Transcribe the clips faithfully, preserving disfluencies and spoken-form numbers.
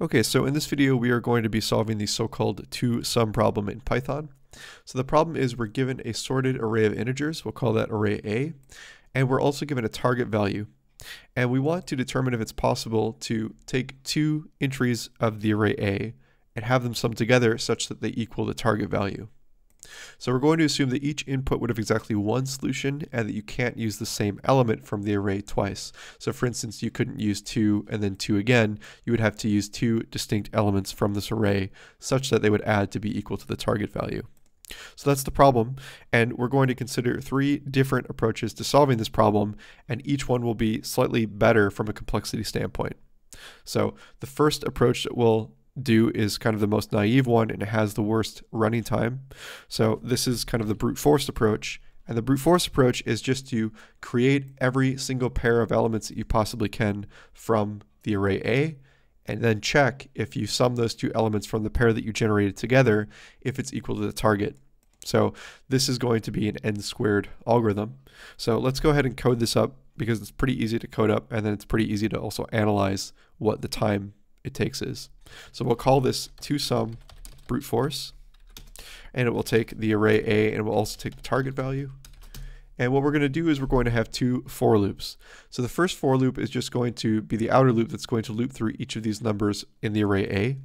Okay, so in this video we are going to be solving the so-called two-sum problem in Python. So the problem is we're given a sorted array of integers, we'll call that array A, and we're also given a target value. And we want to determine if it's possible to take two entries of the array A and have them summed together such that they equal the target value. So we're going to assume that each input would have exactly one solution and that you can't use the same element from the array twice. So for instance, you couldn't use two and then two again. You would have to use two distinct elements from this array such that they would add to be equal to the target value. So that's the problem, and we're going to consider three different approaches to solving this problem, and each one will be slightly better from a complexity standpoint. So the first approach that we'll do is kind of the most naive one, and it has the worst running time. So this is kind of the brute force approach, and the brute force approach is just to create every single pair of elements that you possibly can from the array A, and then check if you sum those two elements from the pair that you generated together, if it's equal to the target. So this is going to be an n squared algorithm. So let's go ahead and code this up, because it's pretty easy to code up, and then it's pretty easy to also analyze what the time it takes is. So we'll call this two-sum brute force, and it will take the array A, and it will also take the target value. And what we're going to do is we're going to have two for loops. So the first for loop is just going to be the outer loop that's going to loop through each of these numbers in the array A.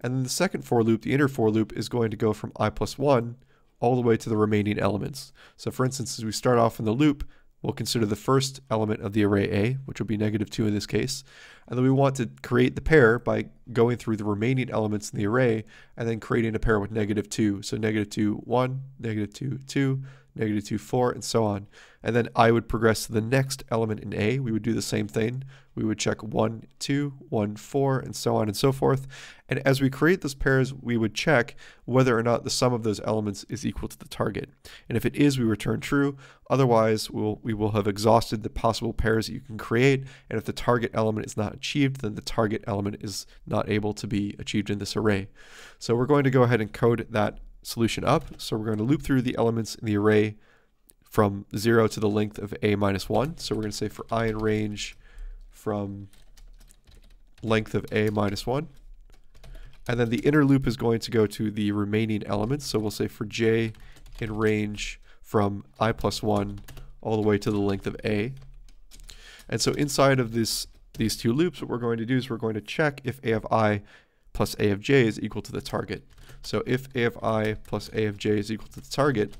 And then the second for loop, the inner for loop, is going to go from I plus one all the way to the remaining elements. So for instance, as we start off in the loop, we'll consider the first element of the array A, which will be negative two in this case. And then we want to create the pair by going through the remaining elements in the array and then creating a pair with negative two. So negative two, one, negative two, two, negative two, four, and so on. And then I would progress to the next element in A. We would do the same thing. We would check one, two, one, four, and so on and so forth. And as we create those pairs, we would check whether or not the sum of those elements is equal to the target. And if it is, we return true. Otherwise, we'll, we will have exhausted the possible pairs that you can create. And if the target element is not achieved, then the target element is not able to be achieved in this array. So we're going to go ahead and code that solution up. So we're going to loop through the elements in the array from zero to the length of a minus one. So we're going to say for I in range from length of a minus one. And then the inner loop is going to go to the remaining elements. So we'll say for j in range from I plus one all the way to the length of a. And so inside of this these two loops, what we're going to do is we're going to check if a of I plus a of j is equal to the target. So if a of I plus a of j is equal to the target,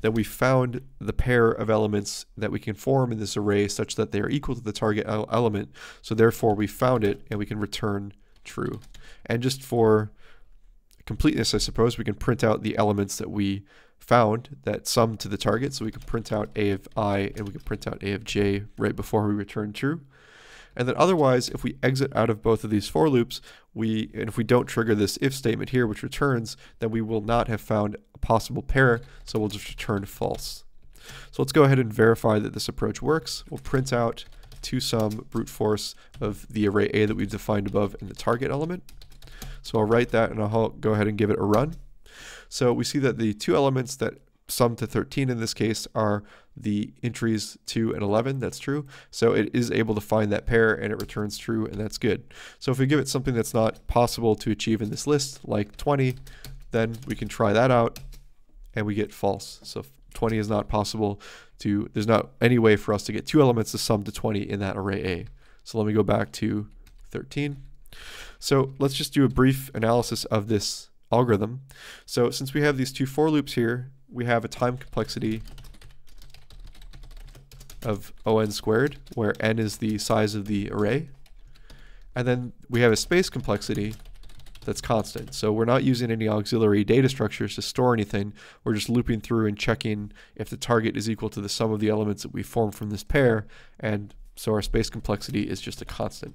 then we found the pair of elements that we can form in this array such that they are equal to the target element. So therefore we found it, and we can return true. And just for completeness, I suppose, we can print out the elements that we found that sum to the target. So we can print out a of I, and we can print out a of j right before we return true. And then otherwise, if we exit out of both of these for loops, we and if we don't trigger this if statement here, which returns, then we will not have found a possible pair, so we'll just return false. So let's go ahead and verify that this approach works. We'll print out two-sum brute force of the array A that we've defined above in the target element. So I'll write that, and I'll go ahead and give it a run. So we see that the two elements that sum to thirteen in this case are the entries two and eleven. That's true. So it is able to find that pair, and it returns true, and that's good. So if we give it something that's not possible to achieve in this list, like twenty, then we can try that out, and we get false. So twenty is not possible to, there's not any way for us to get two elements to sum to twenty in that array A. So let me go back to thirteen. So let's just do a brief analysis of this algorithm. So since we have these two for loops here, we have a time complexity of O(n) squared, where n is the size of the array. And then we have a space complexity that's constant. So we're not using any auxiliary data structures to store anything. We're just looping through and checking if the target is equal to the sum of the elements that we form from this pair. And so our space complexity is just a constant.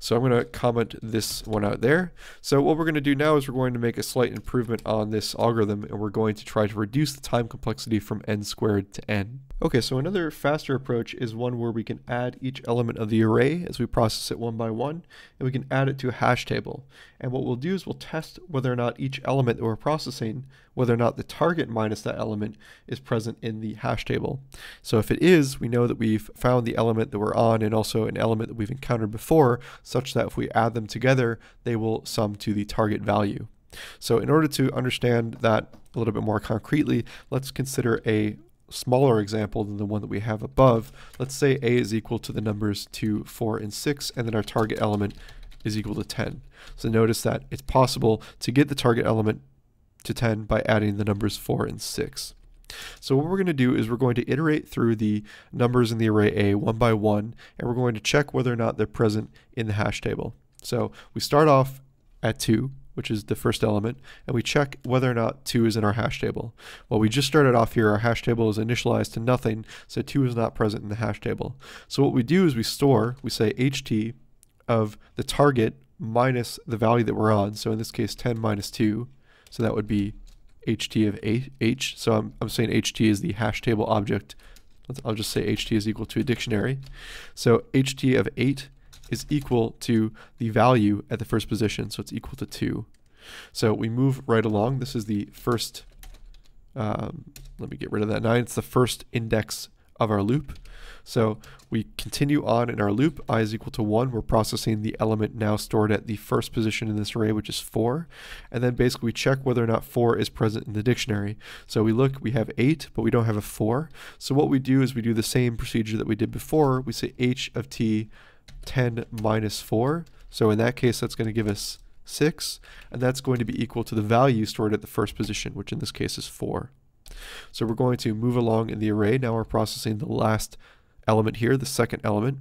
So I'm going to comment this one out there. So what we're going to do now is we're going to make a slight improvement on this algorithm, and we're going to try to reduce the time complexity from n squared to n. Okay, so another faster approach is one where we can add each element of the array as we process it one by one, and we can add it to a hash table. And what we'll do is we'll test whether or not each element that we're processing, whether or not the target minus that element is present in the hash table. So if it is, we know that we've found the element that we're on and also an element that we've encountered before, such that if we add them together, they will sum to the target value. So in order to understand that a little bit more concretely, let's consider a smaller example than the one that we have above. Let's say A is equal to the numbers two, four, and six, and then our target element is equal to ten. So notice that it's possible to get the target element to ten by adding the numbers four and six. So what we're going to do is we're going to iterate through the numbers in the array A one by one, and we're going to check whether or not they're present in the hash table. So we start off at two, which is the first element, and we check whether or not two is in our hash table. Well, we just started off here, our hash table is initialized to nothing, so two is not present in the hash table. So what we do is we store, we say ht of the target minus the value that we're on, so in this case ten minus two, so that would be ht of h, so I'm, I'm saying ht is the hash table object. Let's, I'll just say ht is equal to a dictionary. So ht of eight is equal to the value at the first position, so it's equal to two. So we move right along. This is the first, um, let me get rid of that nine, it's the first index of our loop. So we continue on in our loop, I is equal to one, we're processing the element now stored at the first position in this array, which is four, and then basically we check whether or not four is present in the dictionary. So we look, we have eight, but we don't have a four, so what we do is we do the same procedure that we did before. We say h of t ten minus four, so in that case that's going to give us six, and that's going to be equal to the value stored at the first position, which in this case is four. So we're going to move along in the array. Now we're processing the last element here, the second element,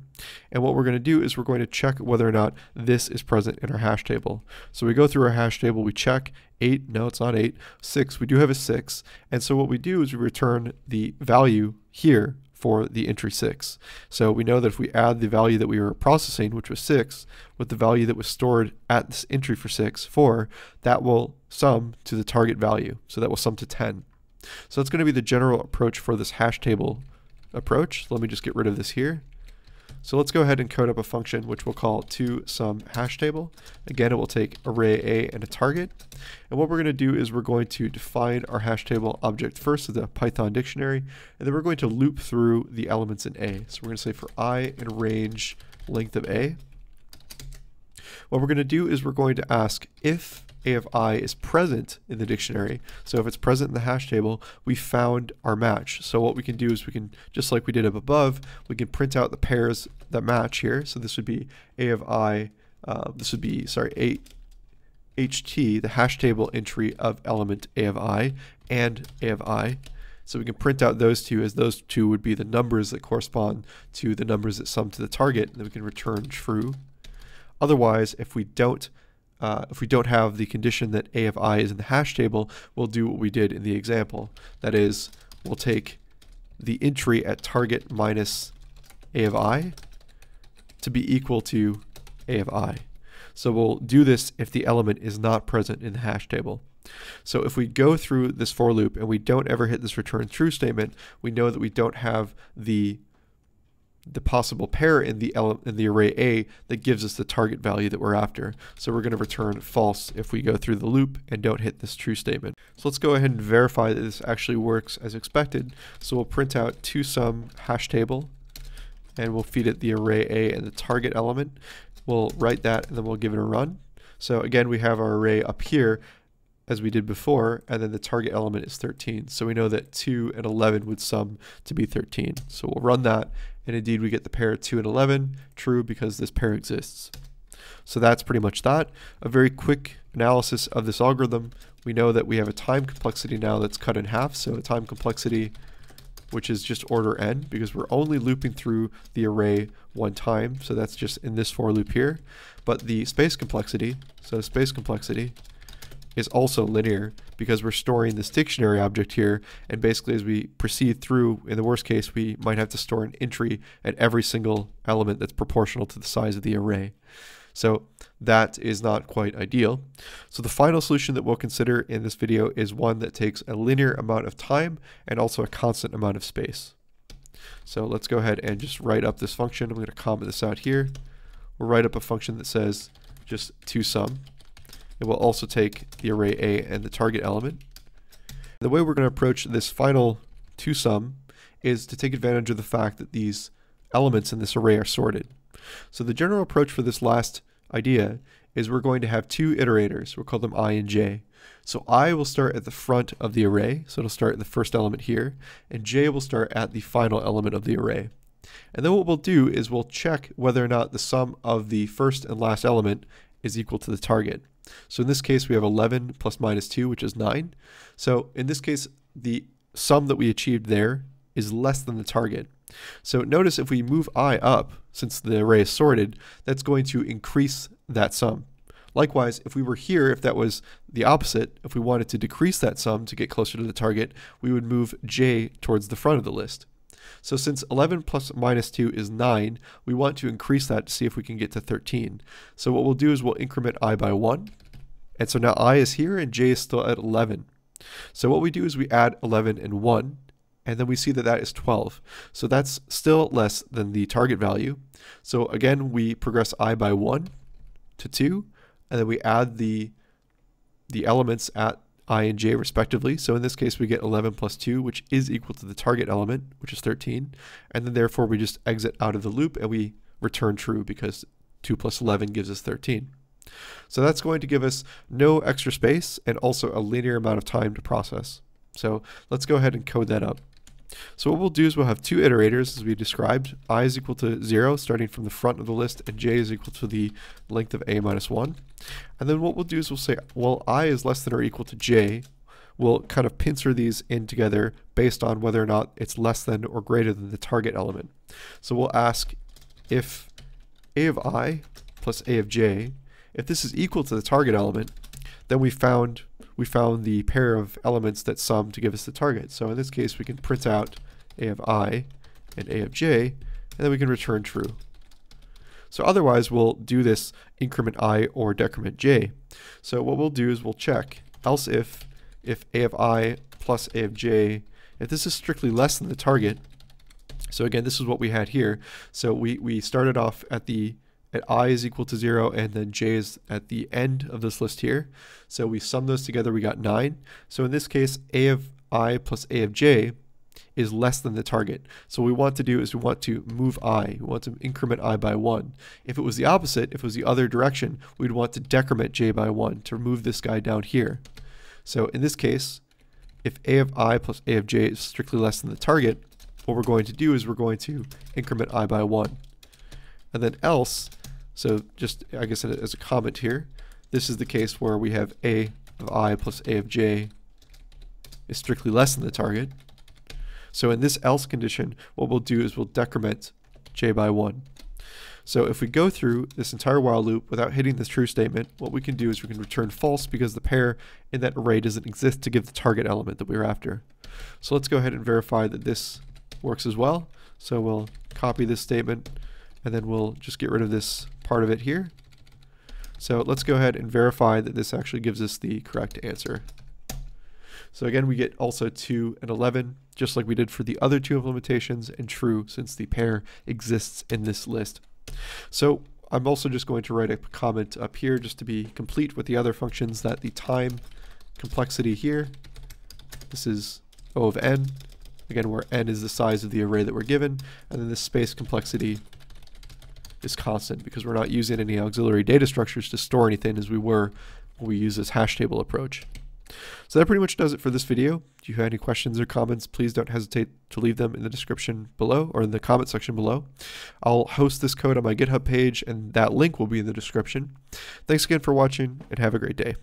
and what we're going to do is we're going to check whether or not this is present in our hash table. So we go through our hash table, we check eight, no it's not eight, six, we do have a six, and so what we do is we return the value here for the entry six. So we know that if we add the value that we were processing, which was six, with the value that was stored at this entry for six, four, that will sum to the target value. So that will sum to ten. So that's going to be the general approach for this hash table approach. Let me just get rid of this here. So let's go ahead and code up a function which we'll call toSumHashTable. Again, it will take array A and a target. And what we're going to do is we're going to define our hash table object first as a Python dictionary, and then we're going to loop through the elements in A. So we're going to say for I in range length of A. What we're going to do is we're going to ask if A of I is present in the dictionary. So if it's present in the hash table, we found our match. So what we can do is we can, just like we did up above, we can print out the pairs that match here. So this would be A of I, uh, this would be, sorry, A, H T, the hash table entry of element A of I and A of I. So we can print out those two, as those two would be the numbers that correspond to the numbers that sum to the target, and then we can return true. Otherwise, if we don't Uh, if we don't have the condition that A of I is in the hash table, we'll do what we did in the example. That is, we'll take the entry at target minus A of I to be equal to A of I. So we'll do this if the element is not present in the hash table. So if we go through this for loop and we don't ever hit this return true statement, we know that we don't have the the possible pair in the element in the array A that gives us the target value that we're after. So we're going to return false if we go through the loop and don't hit this true statement. So let's go ahead and verify that this actually works as expected. So we'll print out toSumHashTable, and we'll feed it the array A and the target element. We'll write that and then we'll give it a run. So again, we have our array up here as we did before, and then the target element is thirteen. So we know that two and eleven would sum to be thirteen. So we'll run that, and indeed we get the pair two and eleven, true because this pair exists. So that's pretty much that. A very quick analysis of this algorithm. We know that we have a time complexity now that's cut in half, so a time complexity which is just order n, because we're only looping through the array one time, so that's just in this for loop here. But the space complexity, so space complexity, is also linear because we're storing this dictionary object here, and basically as we proceed through, in the worst case we might have to store an entry at every single element that's proportional to the size of the array. So that is not quite ideal. So the final solution that we'll consider in this video is one that takes a linear amount of time and also a constant amount of space. So let's go ahead and just write up this function. I'm going to comment this out here. We'll write up a function that says just toSum. It will also take the array A and the target element. The way we're going to approach this final toSum is to take advantage of the fact that these elements in this array are sorted. So the general approach for this last idea is we're going to have two iterators. We'll call them I and J. So I will start at the front of the array, so it'll start at the first element here, and J will start at the final element of the array. And then what we'll do is we'll check whether or not the sum of the first and last element is equal to the target. So in this case, we have eleven plus minus two, which is nine. So in this case, the sum that we achieved there is less than the target. So notice if we move I up, since the array is sorted, that's going to increase that sum. Likewise, if we were here, if that was the opposite, if we wanted to decrease that sum to get closer to the target, we would move J towards the front of the list. So since eleven plus minus two is nine, we want to increase that to see if we can get to thirteen. So what we'll do is we'll increment I by one. And so now I is here and J is still at eleven. So what we do is we add eleven and one. And then we see that that is twelve. So that's still less than the target value. So again, we progress I by one to two, and then we add the, the elements at I and J respectively. So in this case, we get eleven plus two, which is equal to the target element, which is thirteen. And then therefore, we just exit out of the loop and we return true because two plus eleven gives us thirteen. So that's going to give us no extra space and also a linear amount of time to process. So let's go ahead and code that up. So what we'll do is we'll have two iterators as we described. I is equal to zero starting from the front of the list and J is equal to the length of a minus one. And then what we'll do is we'll say, well, I is less than or equal to J. We'll kind of pincer these in together based on whether or not it's less than or greater than the target element. So we'll ask if a of I plus a of J, if this is equal to the target element, then we found we found the pair of elements that sum to give us the target. So in this case, we can print out a of I and a of j, and then we can return true. So otherwise, we'll do this increment I or decrement j. So what we'll do is we'll check else if if a of I plus a of j, if this is strictly less than the target. So again, this is what we had here. So we, we started off at the and I is equal to zero, and then J is at the end of this list here. So we sum those together, we got nine. So in this case, A of I plus A of J is less than the target. So what we want to do is we want to move I, we want to increment I by one. If it was the opposite, if it was the other direction, we'd want to decrement J by one to move this guy down here. So in this case, if A of I plus A of J is strictly less than the target, what we're going to do is we're going to increment I by one. And then else, so just, I guess, as a comment here, this is the case where we have a of I plus a of j is strictly less than the target. So in this else condition, what we'll do is we'll decrement j by one. So if we go through this entire while loop without hitting this true statement, what we can do is we can return false because the pair in that array doesn't exist to give the target element that we were after. So let's go ahead and verify that this works as well. So we'll copy this statement, and then we'll just get rid of this part of it here. So let's go ahead and verify that this actually gives us the correct answer. So again, we get also two and eleven, just like we did for the other two implementations, and true since the pair exists in this list. So I'm also just going to write a comment up here just to be complete with the other functions, that the time complexity here, this is O of n, again, where n is the size of the array that we're given, and then the space complexity is constant because we're not using any auxiliary data structures to store anything as we were when we use this hash table approach. So that pretty much does it for this video. If you have any questions or comments, please don't hesitate to leave them in the description below or in the comment section below. I'll host this code on my GitHub page, and that link will be in the description. Thanks again for watching, and have a great day.